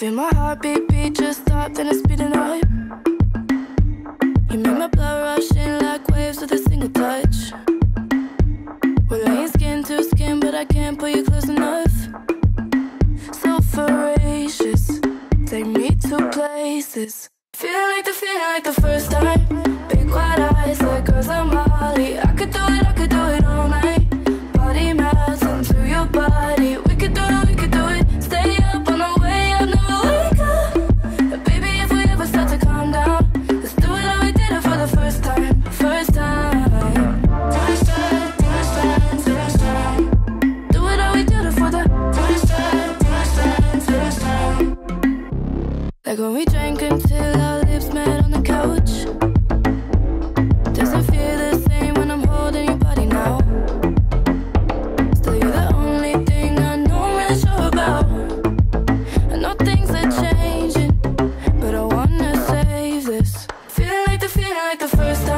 feel my heartbeat beat, just stopped and it's speeding up. You make my blood rush in like waves with a single touch. We're laying skin to skin, but I can't pull you close enough. So voracious, take me to places. Feeling like the first time. Big wide eyes like girls on Molly. I could do it all night. Body melts into your body. We could do it, stay up on the way up, never wake up. And baby, if we ever start to calm down, let's do it how we did it for the first time. First time. First time, first time, first time. Do it how we did it for the first time. First time, first time. Like when we drank until our lips met on the couch. First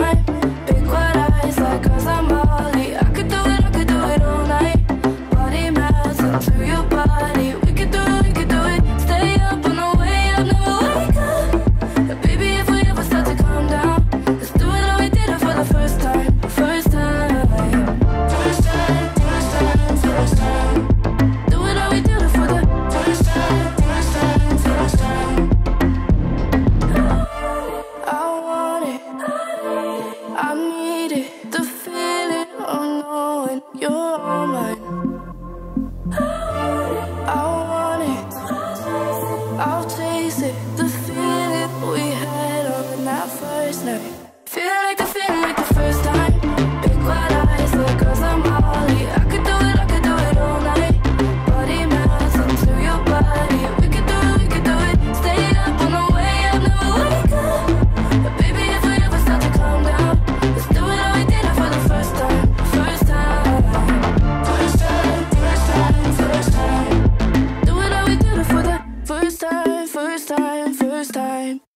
time, first time, first time.